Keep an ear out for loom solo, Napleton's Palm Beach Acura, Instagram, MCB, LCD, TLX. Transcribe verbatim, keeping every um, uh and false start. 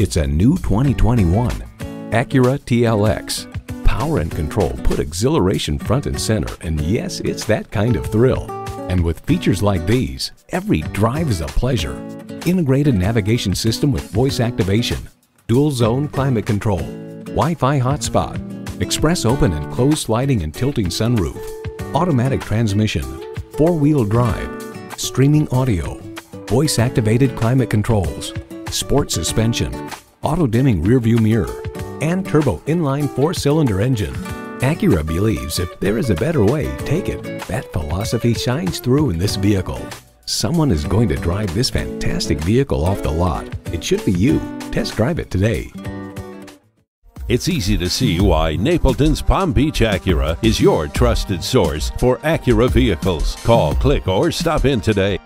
It's a new twenty twenty-one Acura T L X. Power and control put exhilaration front and center, and yes, it's that kind of thrill. And with features like these, every drive is a pleasure. Integrated navigation system with voice activation, dual zone climate control, Wi-Fi hotspot, express open and closed sliding and tilting sunroof, automatic transmission, four-wheel drive, streaming audio, voice-activated climate controls, sport suspension, auto-dimming rearview mirror, and turbo inline four-cylinder engine. Acura believes if there is a better way, take it. That philosophy shines through in this vehicle. Someone is going to drive this fantastic vehicle off the lot. It should be you. Test drive it today. It's easy to see why Napleton's Palm Beach Acura is your trusted source for Acura vehicles. Call, click, or stop in today.